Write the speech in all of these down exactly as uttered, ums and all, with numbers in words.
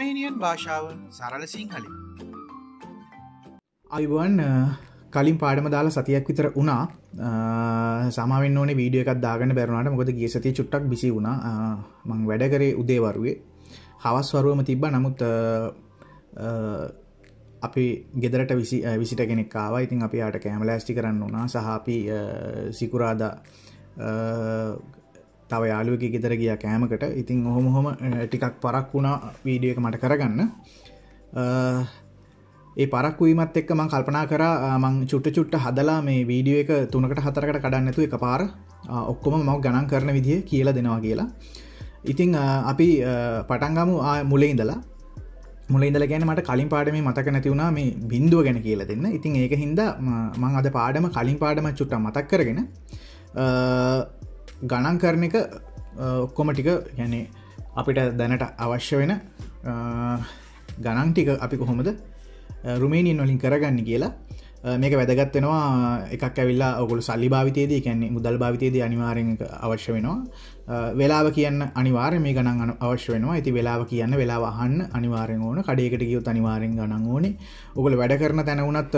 අර්මේනියන් භාෂාව සරල සිංහලෙන්. අයිවන් කලින් පාඩම දාලා සතියක් විතර වුණා. සමාවෙන්න ඕනේ වීඩියෝ එකක් දාගන්න බැරුණාට මොකද ගිය සතියේ චුට්ටක් බිසි වුණා. මම වැඩ කරේ උදේ වරුවේ. හවස් වරුවම තිබ්බා. නමුත් අපි ගෙදරට විසිට කෙනෙක් ආවා. ඉතින් අපි ආට කැම ලෑස්ටි කරන්න වුණා. සහ අපි සිකුරාදා තව යාළුවෙක්ගේ ගෙදර ගියා කෑමකට. ඉතින් ඔහොම ඔහොම ටිකක් පරක් වුණා වීඩියෝ එක මට කරගන්න. ඒ පරක් වීමත් එක්ක මම කල්පනා කරා මම චුට්ට චුට්ට හදලා මේ වීඩියෝ එක තුනකට හතරකට කඩන්න නැතුව එකපාර ඔක්කොම මම ගණන් කරන විදිය කියලා දෙනවා කියලා. ඉතින් අපි පටන් ගමු මුලින් ඉඳලා. මුලින් ඉඳලා කියන්නේ මට කලින් පාඩමේ මතක නැති වුණා මේ බිඳුව ගැන කියලා දෙන්න. ඉතින් ඒක හින්දා මම අද පාඩම කලින් පාඩම චුට්ටක් මතක් කරගෙන ගණන් කරන එක ඔක්කොම ටික يعني අපිට දැනට අවශ්‍ය වෙන ගණන් ටික අපි කොහොමද රුමේනියන් වලින් කරගන්නේ කියලා මේක වැදගත් වෙනවා. එකක් ඇවිල්ලා ඔයගොල්ලෝ සල්ලි භාවිතයේදී يعني මුදල් භාවිතයේදී අනිවාර්යෙන් අවශ්‍ය වෙනවා. වේලාව කියන්න අනිවාර්යෙන් මේ ගණන් අවශ්‍ය වෙනවා. ඉතින් වේලාව කියන්න වේලාව අහන්න අනිවාර්යෙන් ඕන. කඩේකට ගියොත් අනිවාර්යෙන් ගණන් ඕනේ. ඔයගොල්ලෝ වැඩ කරන තැන වුණත්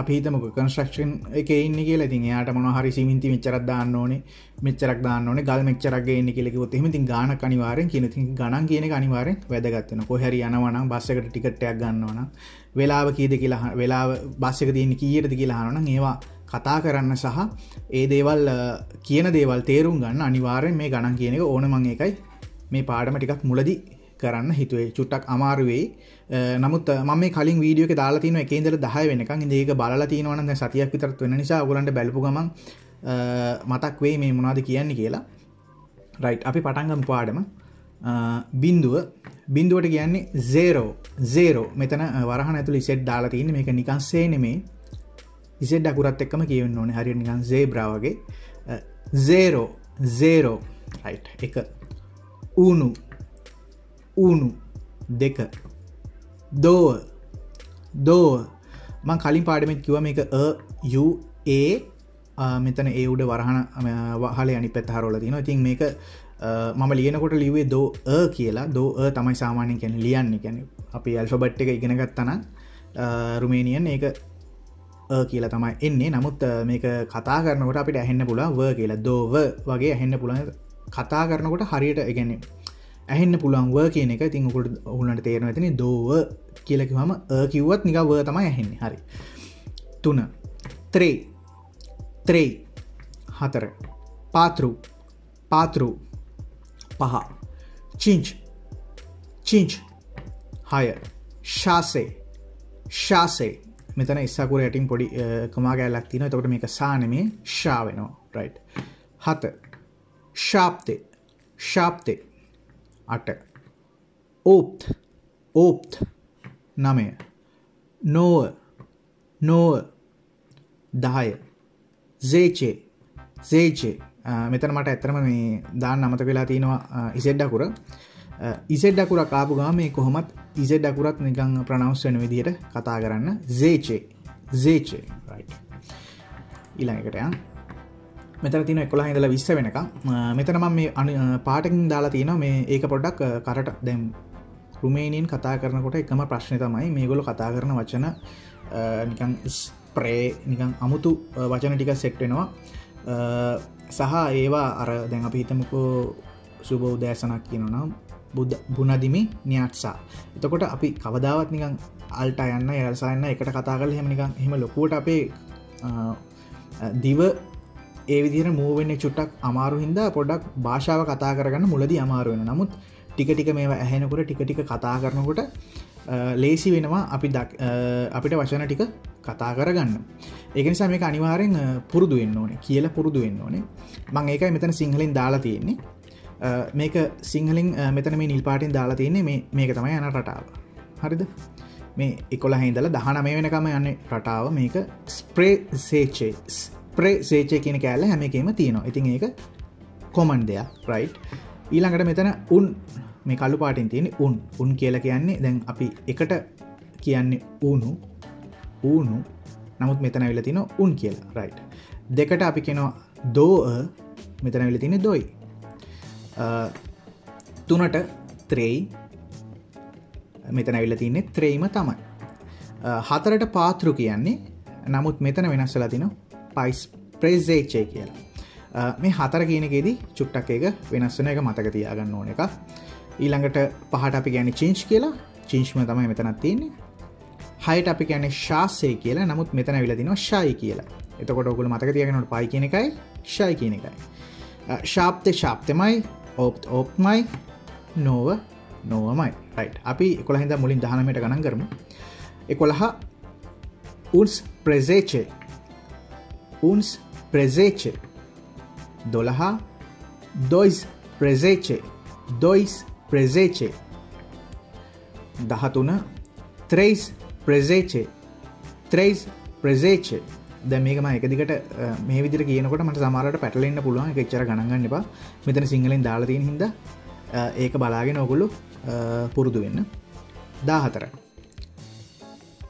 අපි හිතමුකෝ කන්ස්ට්‍රක්ෂන් එකේ ඉන්නේ කියලා. ඉතින් එයාට මොනවා හරි සිමෙන්ති මෙච්චරක් දාන්න ඕනේ, මෙච්චරක් දාන්න ඕනේ, ගල් මෙච්චරක් ගේන්න කියලා කිව්වොත් එහෙම ඉතින් ගාණක් අනිවාර්යෙන් කියන. ඉතින් ගණන් කියන එක අනිවාර්යෙන් වැදගත් වෙනවා. කොහේ හරි යනවා නම් බස් එකට ටිකට් එකක් ගන්නවා නම් වේලාව කීයද කියලා, වේලාව බස් එකේ තියෙන්නේ කීයටද කියලා අහනවා නම් ඒවා කතා කරන්න සහ ඒ දේවල් කියන දේවල් තේරුම් ගන්න අනිවාර්යෙන් මේ ගණන් කියන එක ඕන. මම ඒකයි මේ පාඩම ටිකක් මුලදී කරන්න හිතුවේ. චුට්ටක් අමාරු වෙයි. නමුත් මම මේ කලින් වීඩියෝ එකේ දාලා තිනවා එකේ ඉඳලා දහය වෙනකන්. ඉතින් ඒක බලලා තිනවා නම් දැන් සතියක් විතරත් වෙන නිසා ඔයගලන්ට බලපු ගමන් මතක් වෙයි මේ මොනවද කියන්නේ කියලා. රයිට්, අපි පටන් ගමු පාඩම. බිඳුව. බිඳුවට කියන්නේ zero. zero. මෙතන වරහන ඇතුලේ z දාලා තින්නේ. මේක නිකන් සේ නෙමෙයි. z අකුරත් එක්කම කියවෙන්න ඕනේ. හරියට නිකන් zebra වගේ. zero. zero. රයිට්. එක. උණු. උණු. දෙක. දෝව. දෝව. මම කලින් පාඩමෙත් කිව්වා මේක අ යු ඒ මෙතන ඒ උඩ වරහන වහලේ අනිත් පැත්ත හරවලා තියෙනවා. ඉතින් මේක මම ලියනකොට ලිව්වේ දෝ අ කියලා. දෝ අ තමයි සාමාන්‍යයෙන් කියන්නේ ලියන්නේ. කියන්නේ අපි ඇල්ෆබෙට් එක ඉගෙන ගත්තා නම් රුමේනියන් ඒක අ කියලා තමයි එන්නේ. නමුත් මේක කතා කරනකොට අපිට ඇහෙන්න පුළුවන් ව කියලා. දෝව වගේ ඇහෙන්න පුළුවන්. කතා කරනකොට හරියට ඒ කියන්නේ ඇහෙන්න පුළුවන් ව කියන එක. ඉතින් ඔයගොල්ලෝ ඔයගොල්ලන්ට තේරෙනවා ඇතිනේ. දෝව කියලා කිව්වම අ කිව්වත් නිකන් ව තමයි ඇහෙන්නේ. හරි. තුන. ත්‍රේ. ත්‍රේ. හතර. පාත්‍රු. පාත්‍රු. පහ. චින්ච්. චින්ච්. හය. ශාසේ. ශාසේ. මෙතන ඉස්සකුරේ යටින් පොඩි කමා ගැලක් තියෙනවා. එතකොට මේක සා නෙමෙයි ෂා වෙනවා. රයිට්. හත. ශාප්තේ. ශාප්තේ. අට. ඕප්ත්. ඕප්ත්. නමය. නොව. නොව. දහය. සේචේ. සේචේ. මෙතන මට ඇත්තටම මේ දාන්න අමතක වෙලා තියෙනවා ඉසෙඩ් අකුර. ඉසෙඩ් අකුර කාපු ගාම මේ කොහොමත් ඉසෙඩ් අකුරත් නිකන් ප්‍රොනවුන්ස් වෙන විදිහට කතා කරන්න. සේචේ. සේචේ. රයිට්. ඊළඟට යන්න. මෙතන තියෙන එකොළහ ඉඳලා විස්ස වෙනකම්. මෙතන මම මේ පාටකින් දාලා තියෙනවා මේ ඒක පොඩ්ඩක් කරට දැන් රුමේනියන් කතා කරනකොට එකම ප්‍රශ්නේ තමයි මේගොල්ලෝ කතා කරන වචන නිකන් ස්ප්‍රේ නිකන් අමුතු වචන ටිකක් සෙට් වෙනවා. සහ ඒවා අර දැන් අපි හිතමුකෝ සුබ උදෑසනක් කියනවා නම් බුදු බුණදිමි න්‍යාට්සා. එතකොට අපි කවදාවත් නිකන් අල්ටා යන්න එල්සා යන්න එකට කතා කරලා එහෙම නිකන් එහෙම ලොකුවට අපේ දිව ඒ විදිහට මූව් වෙන්නේ චුට්ටක් අමාරු හින්දා පොඩ්ඩක් භාෂාව කතා කරගන්න මුලදී අමාරු වෙනවා. නමුත් ටික ටික මේවා ඇහෙනකොට ටික ටික කතා කරනකොට ලේසි වෙනවා අපි අපිට වචන ටික කතා කරගන්න. ඒක නිසා මේක අනිවාර්යෙන් පුරුදු වෙන්න ඕනේ කියලා පුරුදු වෙන්න ඕනේ. මම ඒකයි මෙතන සිංහලෙන් දාලා තියෙන්නේ. මේක සිංහලෙන් මෙතන මේ නිල් පාටින් දාලා තියෙන්නේ. මේ මේක තමයි යන රටාව. හරිද? මේ එකොළහ ඉඳලා දහනවය වෙනකම් යන රටාව මේක ස්ප්‍රේ සේචේ. ප්‍රේ සේචේ කියන කෑල්ල හැම එකේම තියෙනවා. ඉතින් ඒක කොමන් දෙයක්. රයිට්. ඊළඟට මෙතන උන් මේ කළු පාටින් තියෙන උන්. උන් කියලා කියන්නේ දැන් අපි එකට කියන්නේ උණු උණු. නමුත් මෙතන ඇවිල්ලා තිනවා උන් කියලා. රයිට්. දෙකට අපි කියනවා දෝව. මෙතන ඇවිල්ලා තින්නේ දොයි. තුනට ත්‍රේ. මෙතන ඇවිල්ලා තින්නේ ත්‍රේම තමයි. හතරට පාත්‍රු කියන්නේ. නමුත් මෙතන වෙනස් වෙලා තිනවා පයිස් ප්‍රෙසේචේ කියලා. මේ හතර කියන එකේදී චුට්ටක් එක වෙනස් වෙන එක මතක තියාගන්න ඕන එක. ඊළඟට පහට අපි කියන්නේ චින්ච් කියලා. චින්ච්ම තමයි මෙතනත් තියෙන්නේ. හයට අපි කියන්නේ ශාසය කියලා. නමුත් මෙතන ඇවිල්ලා තිනවා ෂයි කියලා. එතකොට ඔයගොල්ලෝ මතක තියාගන්න ඕනේ පයි කියන එකයි ෂයි කියන එකයි. ශාප්තේ ශාප්තෙමයි ඔප්ට් ඔප්ට්මයි නොව නොවමයි. රයිට්. අපි එකොළහ ඉඳන් මුලින් දහනවයට ගණන් කරමු. එකොළහ uns presece uns presece doisprezece doisprezece doisprezece දහතුන treisprezece treisprezece දැන් මේක මම එක දිගට මේ විදිහට කියනකොට මට සමහරවිට පැටලෙන්න පුළුවන්. ඒක එච්චර ගණන් ගන්න එපා. මෙතන සිංහලෙන් දාලා තියෙන හින්දා ඒක බලාගෙන ඔයගොල්ලෝ පුරුදු වෙන්න. දාහතර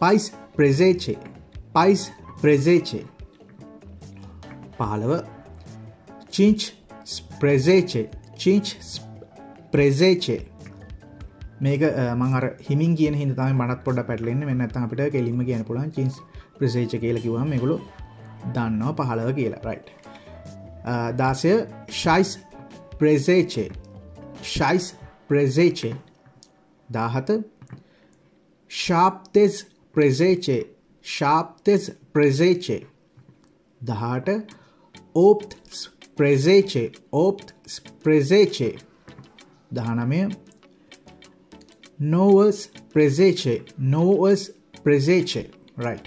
pais presece pais presece pahalava cinci presece cinci presece මේක මම අර හිමින් කියන හින්දා තමයි මටත් පොඩ්ඩක් පැටලෙන්නේ. මෙන්න නැත්තම් අපිට කෙලින්ම කියන්න පුළුවන් cinci presece කියලා කිව්වම මේගොල්ලෝ දන්නවා පහළව කියලා. රයිට්. දාසය shais presece shais presece දාහත șaptesprezece presece, șaptesprezece, dahata, optsprezece, optsprezece, dahaname, nouăsprezece, nouăsprezece, right.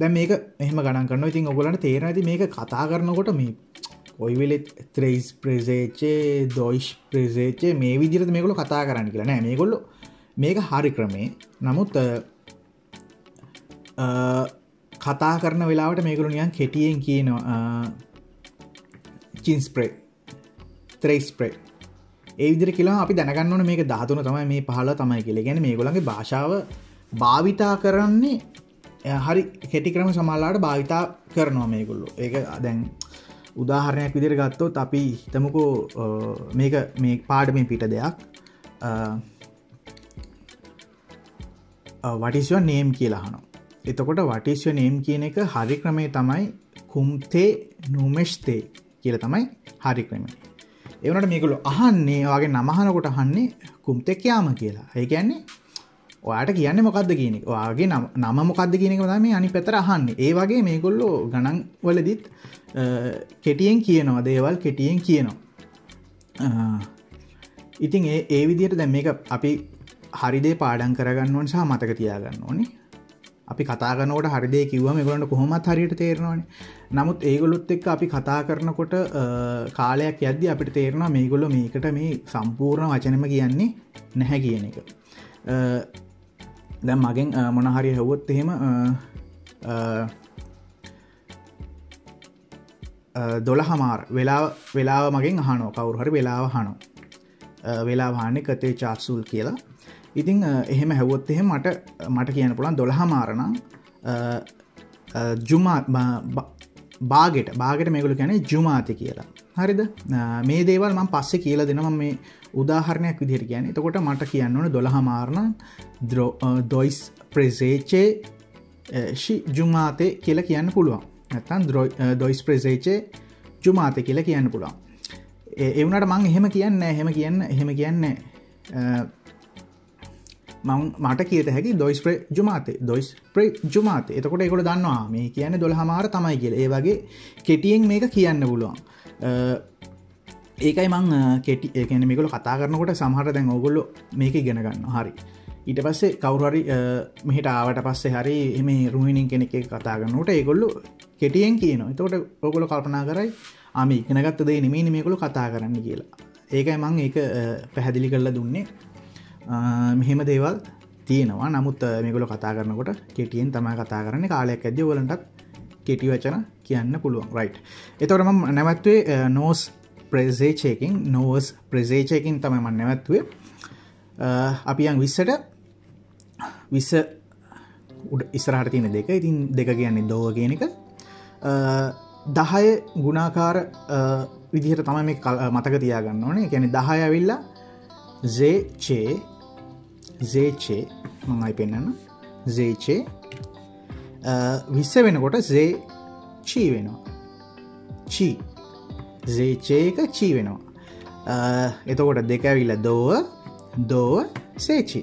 Then meka ehema ganan karanawa. Ithin ogolanta therena idi meka katha karanakota me oy wele treisprezece, doisprezece me widiyata meegolla katha karanne kiyala. Naha meegolla meka hari krame. Namuth කතා කරන වෙලාවට මේගොල්ලෝ නිකන් කෙටියෙන් කියනවා චින් ස්ප්‍රේ ත්‍රේ ස්ප්‍රේ ඒ විදිහට කියලා අපි දැනගන්න ඕනේ මේක දහතුන තමයි මේ පහළව තමයි කියලා. ඒ කියන්නේ මේගොල්ලන්ගේ භාෂාව භාවිතා කරන්නේ හරි කෙටි ක්‍රම සමාලාවට භාවිතා කරනවා මේගොල්ලෝ. ඒක දැන් උදාහරණයක් විදිහට ගත්තොත් අපි හිතමුකෝ මේක මේ පාඩමේ පිට දෙයක් what is your name කියලා අහනවා. එතකොට what is your name කියන එක හරි ක්‍රමේ තමයි කුම්තේ නුමෙෂ්තේ කියලා තමයි හරි ක්‍රමය. ඒ වුණාට මේගොල්ලෝ අහන්නේ ඔයාගේ නම අහනකොට අහන්නේ කුම්තේ කියාම කියලා. ඒ කියන්නේ ඔයාට කියන්නේ මොකද්ද කියන එක. ඔයාගේ නම මොකද්ද කියන එක තමයි මේ අනිත් පැත්තට අහන්නේ. ඒ වගේ මේගොල්ලෝ ගණන් වලදීත් කෙටියෙන් කියනවා දේවල් කෙටියෙන් කියනවා. ඉතින් ඒ ඒ විදිහට දැන් මේක අපි හරි දේ පාඩම් කරගන්න ඕනේ සහ මතක තියාගන්න ඕනේ. අපි කතා කරනකොට හරි දේ කිව්වම ඒගොල්ලන්ට කොහොමවත් හරියට තේරෙනවනේ. නමුත් ඒගොල්ලොත් එක්ක අපි කතා කරනකොට කාලයක් යද්දී අපිට තේරෙනවා මේගොල්ලෝ මේකට මේ සම්පූර්ණ වචනෙම කියන්නේ නැහැ කියන එක. දැන් මගෙන් මොන හරි හෙව්වොත් එහෙම දොළහ මාර වෙලාව වෙලාව මගෙන් අහනවා. කවුරු හරි වෙලාව අහනවා. වෙලාව අහන්නේ කතේ චාසුල් කියලා. ඉතින් එහෙම හැවොත් එහෙම මට මට කියන්න පුළුවන් දොළහ මාර නම් ජුමා බාගෙට බාගෙට මේගොල්ලෝ කියන්නේ ජුමාති කියලා. හරිද? මේ දේවල් මම පස්සේ කියලා දෙනවා. මම මේ උදාහරණයක් විදිහට කියන්නේ. එතකොට මට කියන්න ඕනේ දොළහ මාර නම් dois presece shi jumate කියලා කියන්න පුළුවන්. නැත්නම් dois presece jumate කියලා කියන්න පුළුවන්. ඒ වුණාට මම එහෙම කියන්නේ නැහැ. එහෙම කියන්න එහෙම කියන්නේ නැහැ. මට කියත හැකි දොයිස්ප්‍රේ ජුමාතේ දොයිස්ප්‍රේ ජුමාතේ. එතකොට ඒගොල්ලෝ දන්නවා මේ කියන්නේ දොළහ මාර තමයි කියලා. ඒ වගේ කෙටියෙන් මේක කියන්න පුළුවන්. ඒකයි මං කෙටි ඒ කියන්නේ මේගොල්ලෝ කතා කරනකොට සමහරට දැන් ඕගොල්ලෝ මේක ඉගෙන ගන්නවා. හරි. ඊට පස්සේ කවුරු හරි මෙහෙට ආවට පස්සේ හරි මේ රුහිනින් කෙනෙක් එක්ක කතා කරනකොට ඒගොල්ලෝ කෙටියෙන් කියනවා. එතකොට ඕගොල්ලෝ කල්පනා කරයි ආ මේ ඉගෙනගත්ත දේ නෙමෙයිනේ මේගොල්ලෝ කතා කරන්න කියලා. ඒකයි මං ඒක පැහැදිලි කරලා දුන්නේ. මෙහෙම දේවල් තියෙනවා. නමුත් මේගොල්ලෝ කතා කරනකොට කෙටියෙන් තමයි කතා කරන්නේ. කාලයක් ඇද්දී ඔයගලන්ටත් කෙටි වචන කියන්න පුළුවන්. රයිට්. එතකොට මම නැවැත්තුවේ nose presece එකෙන් nose presece එකෙන් තමයි මම නැවැත්තුවේ. අපි යන් විස්සට විස්ස ඉස්සරහට තියෙන දෙක. ඉතින් දෙක කියන්නේ දෝව කියන එක. දහය ගුණාකාර විදිහට තමයි මේක මතක තියාගන්න ඕනේ. ඒ කියන්නේ දහය ඇවිල්ලා ze ce zece, මම පෙන්නන්න zece විස්ස වෙනකොට z chi වෙනවා chi zece එක chi වෙනවා එතකොට දෙක ඇවිල්ලා දෝව දෝව සේචි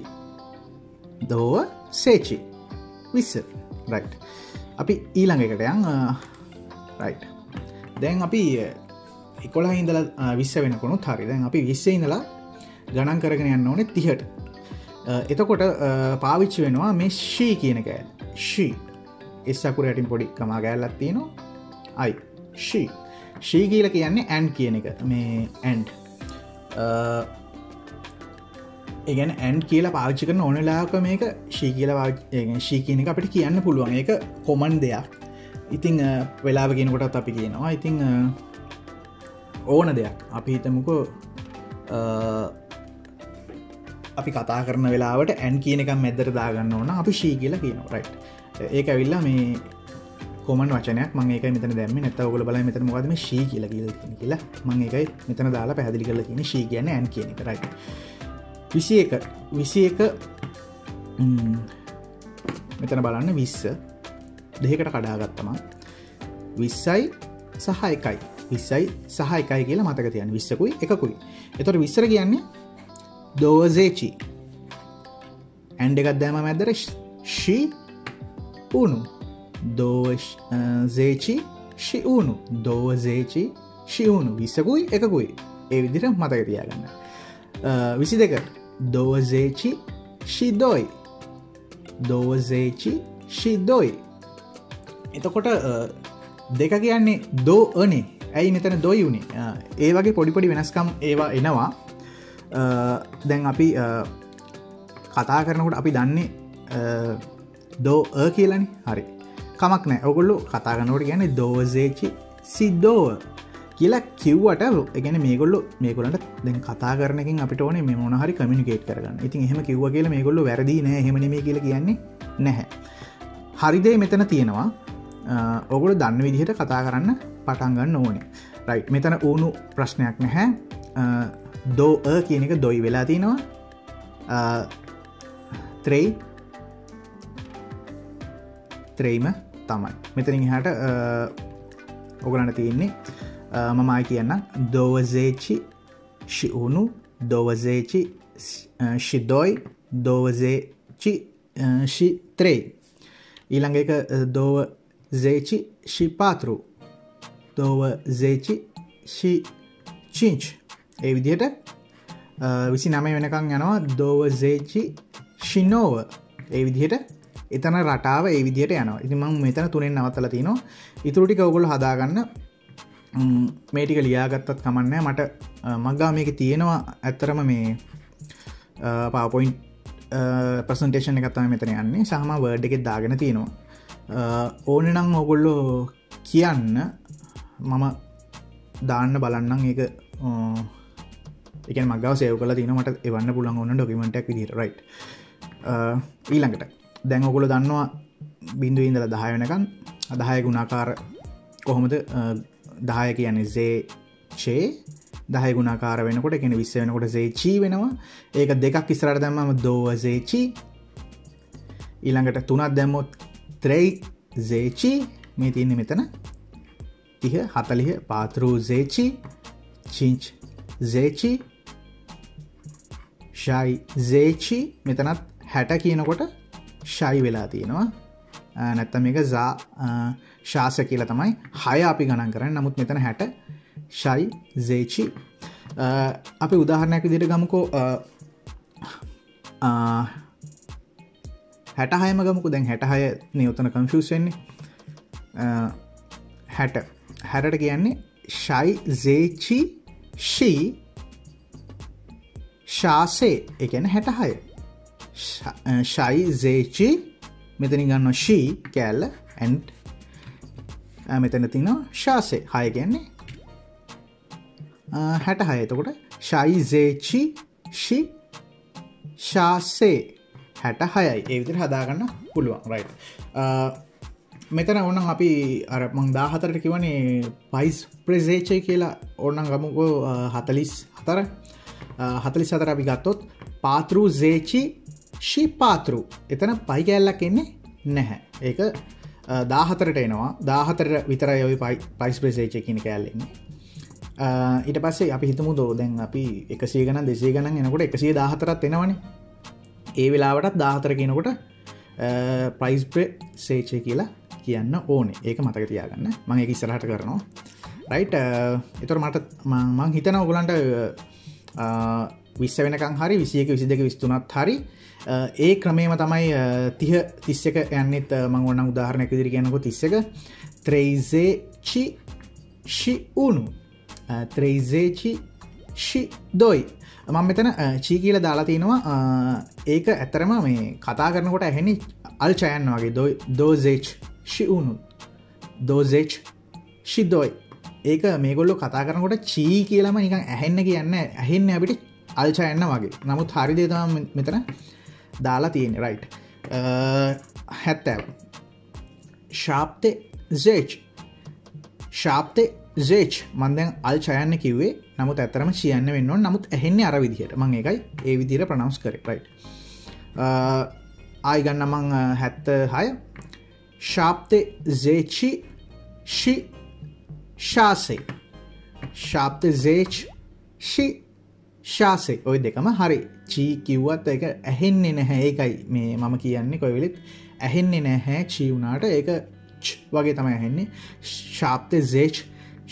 දෝව සේචි විස්ස right අපි ඊළඟ එකට යන් right දැන් අපි එකොළහ ඉඳලා විස්ස වෙනකොනොත් හරි දැන් අපි විස්ස ඉඳලා ගණන් කරගෙන යන්න ඕනේ තිහට එතකොට පාවිච්චි වෙනවා මේ she කියන කෑල්ල she එස් අකුරටින් පොඩි කමා ගැල්ලක් තියෙනවා i she she කියලා කියන්නේ and කියන එක මේ and ඒ කියන්නේ and කියලා පාවිච්චි කරන ඕන වෙලාවක මේක she කියලා ඒ කියන්නේ she කියන එක අපිට කියන්න පුළුවන් ඒක කොමන් දෙයක් ඉතින් වෙලාව කියනකොටත් අපි කියනවා ඉතින් ඕන දෙයක් අපි හිතමුකෝ අපි කතා කරන වෙලාවට and කියන එක මැද්දට දාගන්න ඕන අපි she කියලා කියනවා right ඒක ඇවිල්ලා මේ කොමන් වචනයක් මම ඒකයි මෙතන දැම්මේ නැත්නම් ඔයගොල්ලෝ බලන්න මෙතන මොකද්ද මේ she කියලා කියලා තියෙන්නේ කියලා මම ඒකයි මෙතන දාලා පැහැදිලි කරලා තියෙන්නේ she කියන්නේ and කියන එක right විස්ස එක විස්ස එක මෙතන බලන්න විස්ස දෙකකට කඩාගත්තම විස්සයි සහ එකයි විස්සයි සහ එකයි කියලා මතක තියාගන්න විස්සකුයි එකකුයි එතකොට විස්සර කියන්නේ දෝසේචි and එකක් දැම්මම ඇද්දර she unu douăzeci și unu douăzeci și unu visagui ekagui e vidira mataka tiyaganna douăzeci și doi douăzeci și doi douăzeci și doi එතකොට දෙක කියන්නේ do ane ඇයි මෙතන doi uni ඒ වගේ පොඩි පොඩි වෙනස්කම් ඒවා එනවා දැන් අපි කතා කරනකොට අපි දන්නේ දෝ කියලන හරි කමක් නෑ ඔගොල්ලු කතාගනවට ගැන දෝසේචි සිද්දෝව කියලා කිව්වට එකගැන මේගොල්ලු මේකොලට දැන් කතා කරනකින් අපිට ඕන මේ මොනහරි කමිනිකේට් කරන්න ඉතින් එහම කිව්ව කියල මේ ගොල්ලු වැරදි නෑ හෙමන මේ කියල කියන්නේ නැහැ හරිදේ මෙතන තියෙනවා ඔගොලු දන්න විදිහට කතා කරන්න පටන්ගන්න ඕනේ රයි් මෙතන ඕනු ප්‍රශ්නයක් නැහැ දෝ කියන එක දොයි වෙලා තියෙනවා ත්‍රෙයි ත්‍රේම තමයි මෙතනින් හට ඔගලන්න තියෙන්නේ මමයි කියන්න දෝවසේචි ශිඋුණු දෝවසේචි ශිදොයි දෝවසේචි ශි ත්‍රේ ඊළඟ එක දෝවසේචි ශිපාතරු දෝවසේචි ශි චිංච් ඒ විදියට විසි නමය වෙනකං යනවා දෝවසේචි ශිනෝව ඒ විදිහට එතන රටාව ඒ විදිහට යනවා ඉතින් මම මෙතන තුනෙන් නවත්තලා තිනවා ඉතුරු ටික ඔයගොල්ලෝ හදාගන්න මේ ටික ලියාගත්තත් කමක් නැහැ මට මග්ගා මේකේ තියෙනවා ඇත්තරම මේ PowerPoint ප්‍රසන්ටේෂන් එකක් තමයි මෙතන යන්නේ සහ මම Word එකේ දාගෙන තිනවා ඕනේ නම් ඔයගොල්ලෝ කියන්න මම දාන්න බලන්නම් ඒක ඒ කියන්නේ මග්ගාව සේව් කරලා තිනවා මට එවන්න පුළුවන් ඕන ඩොකියුමන්ට් එකක් විදිහට right ඊළඟට දැන් ඔගොල දන්නවා බිඳු ඉඳල දහය වෙනකන් අදහය ගුණාකාර කොහොමද දහය කියන්නේ සේචේ දහය ගුණාකාර වෙනකොට කෙන විස්ස වෙනකොට සේචී වෙනවා ඒක දෙකක් ඉස්සරට දැම්මම දෝසේචි ඊළඟට තුනත් දැම්මොත් ත්‍රෙයි සේචි මේ තියන්නේ මෙතන තිහ හතලිහ පාතරූ සේචි චිංච් සේචි ශයි සේචි මෙතනත් හැට කියනකොට ශයි වෙලා තියෙනවා නැත්තම් මේක සා ශාස කියලා තමයි හය අපි ගණන් කරන්නේ නමුත් මෙතන හැට ශයි සේචි අපි උදාහරණයක් විදිහට ගමුකෝ හැටහයම ගමුකෝ දැන් හැටහය නේ උතන කන්ෆියුස් වෙන්නේ හැට හැටට කියන්නේ ශයි සේචි ශී ශාසේ ඒ කියන්නේ හැටහය ශයි සේචි මෙතනි ගන්න ශී කෑල්ල ඇන් මෙතන තින ශාසය හය කියන්නේ හැට හයතකොට ශයි සේචි ශි ශාසේ හැට හයයි ඒවිදිර හදාගන්න පුළුවන් රයි් මෙතන ඕන අපි අරමං දාහතරට කිවනේ පයිස් ප්‍රසේචය කියලා ඕන්න ගමකෝ හතලිස් හතර හතලිස් හතර අපි ගත්තොත් පාතරු සේචි ශීපාතෘ එතන පයි කෑල්ලක් එන්නේ නැහැ. ඒක දාහතරට එනවා. දාහතර විතරයි ඔය ප්‍රයිස් බේස් එකේ කියන කෑල්ල එන්නේ. ඊට පස්සේ අපි හිතමු දෝ දැන් අපි එකසිය ගණන් දෙසිය ගණන් එනකොට එකසිය දාහතරක් එනවනේ. ඒ වෙලාවටත් දාහතර කියනකොට ප්‍රයිස් බේස් එකේ කියලා කියන්න ඕනේ. ඒක මතක තියාගන්න. මම ඒක ඉස්සරහට කරනවා. රයිට්. ඒතර මට මම හිතනවා ඔයගලන්ට විස්ස වෙනකං හරි විසියක විසි දෙක විස්තුනත් හරි ඒ ක්‍රමේම තමයි තිහ තිස්සක යන්නෙත් මංගොන්න උදාහරණයක් විදිරි කියනකො තිස්සක ත්‍රේසේචි ශි උනු ත්‍රේසේචි ශි දොයි මං මෙතන චී කියල දාලාතිනවා ඒක ඇත්තරම මේ කතා කරනකොට ඇහෙනි අල් චයන්න වගේ දොයි දෝසේච් ශි උනු දෝසේච් ශි දොයි ඒක මේගොල්ලො කතා කරනකොට චී කියලම නිකං ඇහෙන්න කියන්න ඇහෙන්න අපිට අල්චයන්න වගේ නමුත් හරිදේතම මෙතන දාලා තියෙන රයිට් හැත්තෑ ශාප්තය ජේච් ශාප්තය ජේච් මන්දැන් අල්චයන්න කිවේ නමුත් ඇතරම චියන්න වෙන්න නමුත් ඇහෙන්නේ අර විදිහයට මං එකයි ඒ විදිර ප්‍රනවස් කර රයිට් ආයිගන්න මං හැත්ත හය ශාප්තය ජේචි ශි ශාසේ ශාප්තය ජේච් ශි ශාසය ඔය දෙකම හරි චී කිව්වත් එක ඇහෙන්නේ නැහැ ඒකයි මේ මම කියන්නේ කොයිවෙලෙත් ඇහෙන්නේ නැහැ චී වුණාට ඒක වගේ තමයි ඇහෙන්නේ ශාප්තය ජේච්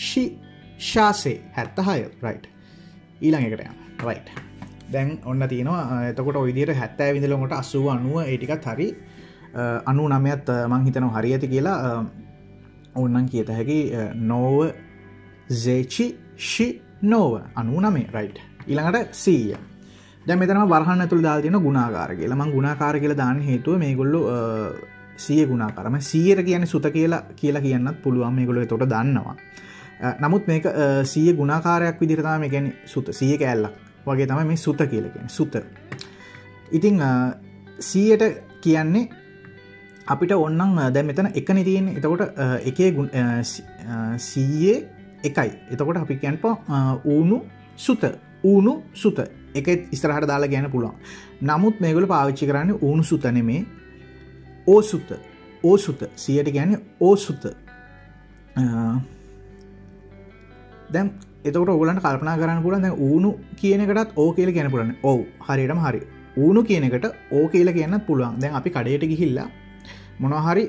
ශි ශාසේ හැත්තහය රයිට් ඊළඟ එකට යන්න රයිට් දැන් ඔන්න තියෙනවා එතකොට ඔය විදිහට හැත්තෑ විඳලොමට අසූ අනුව ඒ ටිකත් හරි අනු නමයත් මං හිතනවා හරි ඇති කියලා ඕන්නම් කියත හැකි නෝව ජේචි ශි නෝව අනු නමේ රයිට් ඊළඟට සීය දැන් මෙතනම වරහන් ඇතුළේ දාලා තියෙන ගුණාකාර කියලා මම ගුණාකාර කියලා දාන්න හේතුව මේගොල්ලෝ සීයේ ගුණාකාර මම සීයට කියන්නේ සුත කියලා කියලා කියන්නත් පුළුවන් මේගොල්ලෝ ඒකට දන්නවා නමුත් මේක සීයේ ගුණාකාරයක් විදිහට තමයි කියන්නේ සුත සීයේ කැලලක් වගේ තමයි මේ සුත කියලා කියන්නේ සුත ඉතින් සීයට කියන්නේ අපිට ඕනනම් දැන් මෙතන එකනේ තියෙන්නේ එතකොට එකේ සීයේ එකයි එතකොට අපි කියනවා ඌණු සුත ඌුණු සුත එක ඉස්තරහට දාලා ගැන පුළුවන් නමුත් මේගොල පාවිච්චි කරන්න ඌුණු සුතන මේ ඕ සුත ඕ සුත සියට ගැන ඕ සුත දැම් එතකට ඔගලන්ට කල්පනා කරන්න පුළන් දැ ඌුණු කියනකටත් ඕ කියල ගැන පුළන්න ඕ හරියටම හරි ඌුණු කියනකට ඕ කියල කියන්න පුළුවන් දැන් අපි කඩයට ගිහිල්ලා මොනහරි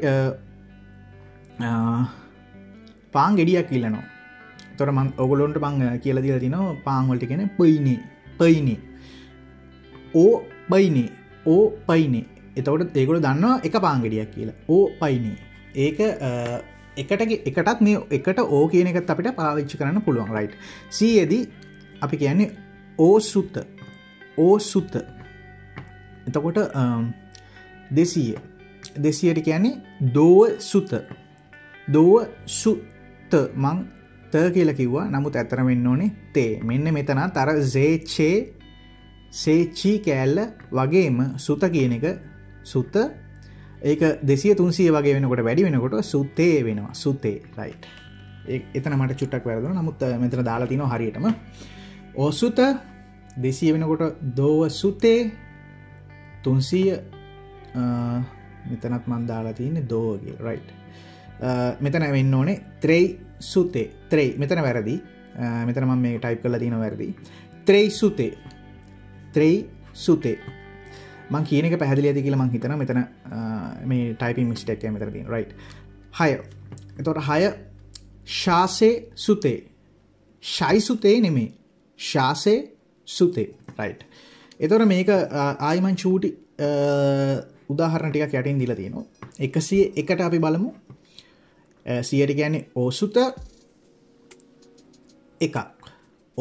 පාන් ගෙඩියක් කියලනවා තොර මං ඔගොලොන්ට බං කියල දිල තින පාංවලට කෙන පයිනේ පයිනේ ඕ බයිනේ ඕ පයිනේ එතවට ඒගොල දන්නවා එක පාංගඩියක් කියලා ඕ පයිනේ ඒක එකට එකටත් මේ එකට ඕ කියන එකත් අපිට පාවිච්චි කරන්න පුළුවන් රයිට් සීයේදී අපි කියන්නේ ඕ සුත්ත ඕ සුත්ත එතකොට දෙසීය දෙසියට කියන්නේ දෝව සුත දෝව සුත්ත මං ත කියල කිව්වා නමුත් ඇතරම වෙන්න ඕනේ තේ මෙන්න මෙතන තර ජේචේ සේචී කෑල්ල වගේම සුත කියන එක සුත ඒක දෙසිය තුන්සිය වගේ වෙනකොට වැඩි වෙනකොට සුතේ වෙනවා සුතේ රයිට් එතන මට චුට්ටක් වැරදුන නමුත් මෙතන දාලා තිනවා හරියටම ඕසුත දෙසිය වෙනකොට දෝව සුතේ තුන්සිය මෙතනත් මන් දාලා තියන්නේ දෝගේ රයිට් මෙතන වෙන්න ඕනේ ත්‍රෙයි සුතේ ත්‍රෙයි මෙතන වැරදි මෙතන මම මේ ටයිප් කරලා තියෙන වැරදි ත්‍රෙයි සුතේ ත්‍රෙයි සුතේ මම කියන එක පැහැදිලි ඇති කියලා මම හිතනවා මෙතන මේ ටයිපින් මිස්ටේක් එකක් මෙතන තියෙනවා රයිට් හය එතකොට හය ශාසේ සුතේ ශයි සුතේ නෙමෙයි ශාසේ සුතේ රයිට් එතකොට මේක ආයි මං චූටි උදාහරණ ටිකක් යටින් දීලා තියෙනවා එකසිය එකට අපි බලමු සියට ගැන ඕසුත එකක්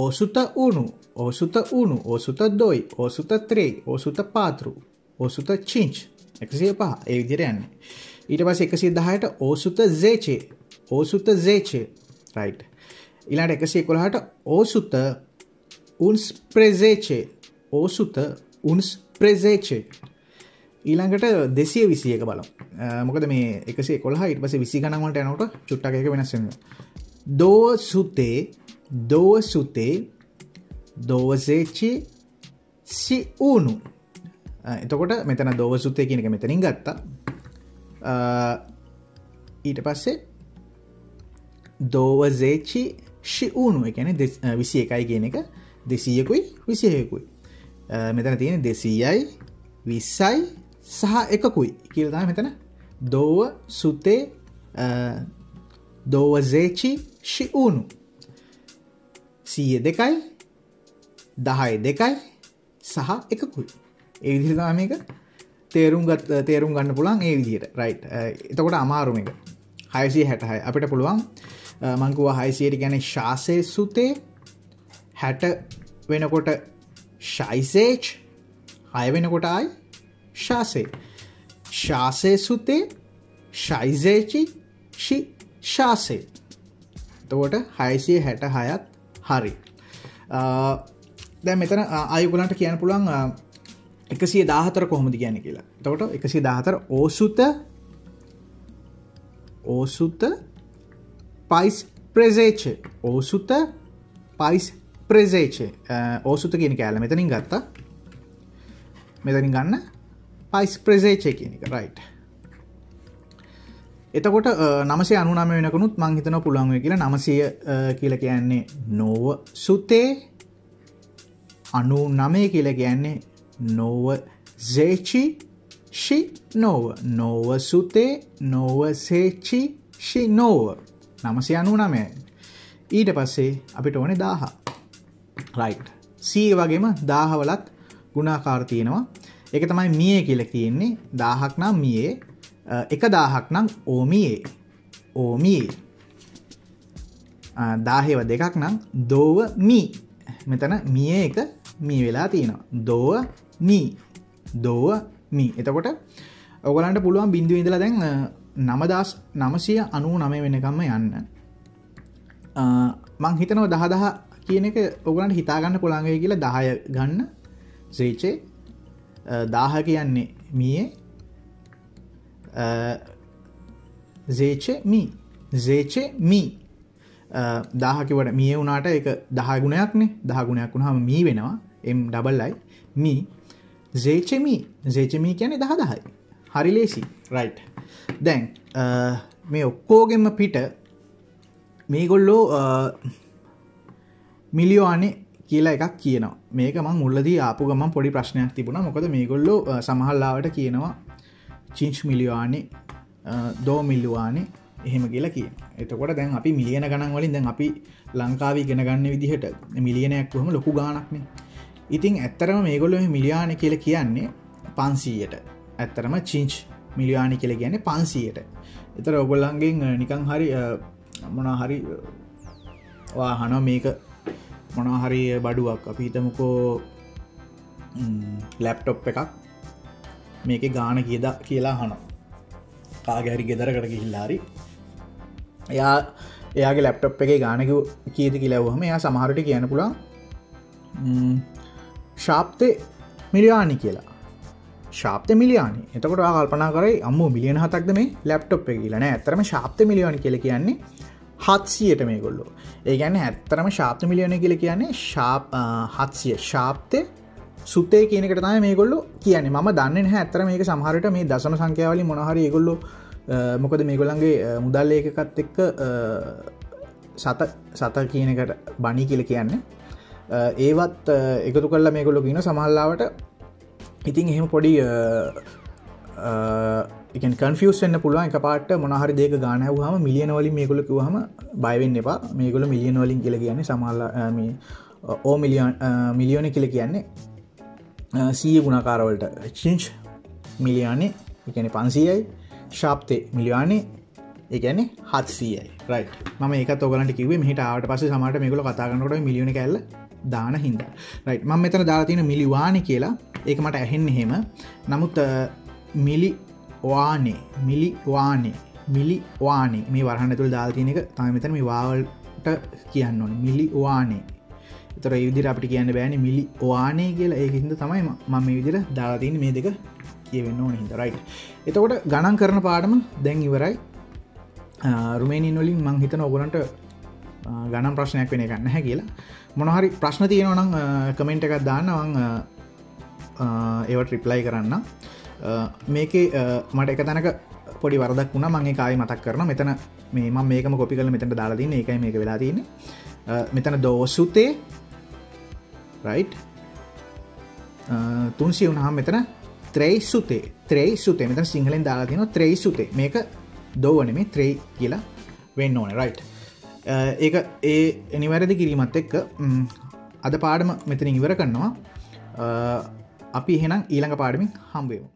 ඕසුත උුණු ඕසුත උුණු ඕසුත දොයි ඕසුත ත්‍රේ ඕසුත පාතෘ ඕසුත චිංච් එකසිය පහ ඒ විදිර යන්නේ ඊට පස් එකසි දහයට ඕසුත ජේචේ ඕසුත ජේචේ රයි් ඉලාට එකසේ කොළහට ඕසුත උන්ස් ප්‍රේජේචේ ඕසුත උන්ස් ප්‍රේජේචේ ඊළඟට දෙසිය විසිය එක බල මොකද මේ එකසේ කොළහ ඉට පස විසි ගනන්වට යනට චුට්ටක එක වෙනස්සෙන දෝ සුතේ දෝ සුතේ දෝසේචි සි වුණු එතකොට මෙතන දෝව සූත්‍රය කියන එක මෙතනින් ගත්තා. ඊට පස්සේ දෝව සේචි ෂි උනු කියන්නේ විසි එකයි කියන එක දෙසීයකුයි විසි එකකුයි. මෙතන තියෙන දෙසීයයි විස්සයි සහ එකකුයි කියලා තමයි මෙතන දෝව සුතේ දෝව සේචි ෂි උනු. සීය දෙකයි දහය දෙකයි සහ එකකුයි. ඒ විදිහට තමයි මේක තේරුම් ගත තේරුම් ගන්න පුළුවන් ඒ විදිහට. රයිට්. එතකොට අමාරු මේක. හයසිය හැටහය අපිට පුළුවන් මං කිව්වා හයසියට කියන්නේ ශාසේ සුතේ හැට වෙනකොට ශයිසේච් හය වෙනකොට ආයි ශාසේ. ශාසේ සුතේ ශයිසේචි ෂි ශාසේ. එතකොට හයසිය හැටහයත් හරි. දැන් මෙතන ආයුගලන්ට කියන්න පුළුවන් එකසිය දහතර කොහොමද කියන්නේ කියලා. එතකොට එකසිය දහතර ඕසුත ඕසුත පයිස් ප්‍රෙසේච් ඕසුත පයිස් ප්‍රෙසේච් ඕසුත කියන කැලේ මෙතනින් ගත්තා. මෙතනින් ගන්න පයිස් ප්‍රෙසේච් කියන එක. රයිට්. එතකොට නවසිය අනූනවය වෙනකනුත් මම හිතනවා පුළුවන් වෙයි කියලා. නවසිය කියලා කියන්නේ නෝව සුතේ අනූනවය කියලා කියන්නේ නෝව සේචි ෂි නෝව නෝව සුතේ නෝව සේචි ෂි නෝව නවසිය අනූනවය. ඊට පස්සේ අපිට ඕනේ දාහ. රයිට්. සී වගේම දාහ වලත් ගුණාකාර තියෙනවා. ඒක තමයි මියේ කියලා කියන්නේ. දාහක් නම් මියේ, එක දාහක් නම් ඕමියේ ඕමියේ, දාහේව දෙකක් නම් දෝව මී. මෙතන මියේ එක මී වෙලා තියෙනවා. දෝව මී දෝව මී. එතකොට ඔයගලන්ට පුළුවන් බිඳුවේ ඉඳලා දැන් නවදාස් නවසිය අනූනවය වෙනකම්ම යන්න. මං හිතනවා දහදහ කියන එක ඔයගලන්ට හිතා ගන්න පුළුවන් වෙයි කියලා. දහය ගන්න සේචේ, දහය කියන්නේ මීයේ, සේචේ මී සේචේ මී. දහය කිව්වට මීයේ වුණාට ඒක දහය ගුණයක්නේ. දහය ගුණයක් වුණාම මී වෙනවා. එම් ඩබල් අයි මී සේචේ මී සේචේ මී කියන්නේ දහය දහයි. හරි ලේසි. රයිට්. දැන් මේ ඔක්කොගෙම පිට මේගොල්ලෝ මිලියෝනේ කියලා එකක් කියනවා. මේක මම මුල්ලදී ආපු ගමන් පොඩි ප්‍රශ්නයක් තිබුණා. මොකද මේගොල්ලෝ සමහරවිට කියනවා චින්ච් මිලියෝනේ, දෝ මිලියෝනේ එහෙම කියලා කියනවා. එතකොට දැන් අපි මිලියන ගණන් වලින් දැන් අපි ලංකාවේ ඉගෙන ගන්න විදිහට මිලියනයක් කොහොම ලොකු ගාණක්නේ. ඉතින් ඇත්තරම මේගොල්ලෝ මේ මිලියෝනේ කියලා කියන්නේ පන්සීයට. ඇත්තරම චින්ච් මිලියෝනේ කියලා කියන්නේ පන්සීයට. ඒතර ඔයගොල්ලන්ගෙන් නිකන් හරි මොනවා හරි වාහන මේක මොනවා හරි බඩුවක් අපි හිතමුකෝ ලැප්ටොප් එකක් මේකේ ගාණ කීයද කියලා අහනවා. කාගේ හරි ගෙදරකට ගිහිල්ලා හරි එයා එයාගේ ලැප්ටොප් එකේ ගාණ කීයද කියලා අහුවම එයා සමහර විට කියන්න පුළුවන් ශාප්තේ මිලියෝනේ කියලා. ශාප්තේ මිලියෝනේ. එතකොට ඔයා කල්පනා කරයි අම්මෝ මිලියන හතක්ද මේ ලැප්ටොප් එක කියලා. නෑ, ඇත්තටම ශාප්තේ මිලියෝනේ කියලා කියන්නේ හත්සියට මේගොල්ලෝ. ඒ කියන්නේ ඇත්තරම ශාප්ත මිලියෝනේ කියලා කියන්නේ ශාප් හත්සිය. ශාප්තේ සුතේ කියන එකට තමයි මේගොල්ලෝ කියන්නේ. මම දන්නේ නැහැ ඇත්තට මේක සමහර විට මේ දශම සංඛ්‍යා වලින් මොන හරි ඒගොල්ලෝ මොකද මේගොල්ලන්ගේ මුදල් ඒකකත් එක්ක සත සත කියන එකට බණී කියලා කියන්නේ. ඒවත් එකතු කරලා මේගොල්ලෝ කියන සමහරවිට ඉතින් එහෙම පොඩි ඒ කියන්නේ කන්ෆියුස් වෙන්න පුළුවන්. එකපාරට මොන හරි දෙයක ගාන හැවුවාම මිලියන වලින් මේගොල්ලෝ කිව්වහම බය වෙන්න එපා. මේගොල්ලෝ මිලියන වලින් කියලා කියන්නේ සමහර මේ ඕ මිලියන මිලියෝනේ කියලා කියන්නේ සීය ගුණාකාර වලට. චින්ච් මිලියෝනේ ඒ කියන්නේ පන්සීයයි, ශාප්තේ මිලියෝනේ ඒ කියන්නේ හත්සීයයි. රයිට්. මම ඒකත් ඔයගලන්ට කිව්වේ මෙහෙට ආවට පස්සේ සමහරට මේගොල්ලෝ කතා කරනකොට මිලියෝනේ කැල්ල දාන හින්දා. රයිට්. මම මෙතන දාලා තියෙන මිලිවානේ කියලා. ඒක මට ඇහෙන්නේ එහෙම. නමුත් මිලි වානේ මිලි වානේ මිලි වානේ මේ වරහන් ඇතුළේ දාලා තියෙන එක තමයි මෙතන මේ වාවල්ට කියන්න ඕනේ. මිලි වානේ. ඒතර මේ විදිහට අපිට කියන්න බෑනේ මිලි වානේ කියලා. ඒකින්ද තමයි මම මේ විදිහට දාලා තියෙන්නේ. මේ දෙක කියවෙන්න ඕනේ හින්දා. රයිට්. එතකොට ගණන් කරන පාඩම දැන් ඉවරයි. රුමේනියන් වලින් මම හිතන ඔයගොල්ලන්ට ගණන් ප්‍රශ්නයක් වෙන එකක් නැහැ කියලා. මොනවා හරි ප්‍රශ්න තියෙනවා නම් කමෙන්ට් එකක් දාන්න. මම ඒවට රිප්ලයි කරන්න. මේකේ මට එක තැනක පොඩි වරදක් වුණා. මම ඒක ආයෙ මතක් කරනවා. මෙතන මේ මම මේකම කොපි කරලා මෙතනට දාලා තියෙන්නේ. ඒකයි මේක වෙලා තියෙන්නේ. මෙතන දෝසුතේ right තුන්සියුණා මෙතන ත්‍රේසුතේ ත්‍රේසුතේ මෙතන සිංහලෙන් දාලා තියෙනවා ත්‍රේසුතේ. මේක දෝව නෙමෙයි ත්‍රේ කියලා වෙන්න ඕනේ right. ඒක ඒ අනිවාර්යද කිරීමත් එක්ක අද පාඩම මෙතනින් ඉවර කරනවා. අපි එහෙනම් ඊළඟ පාඩමින් හම්බ වෙමු.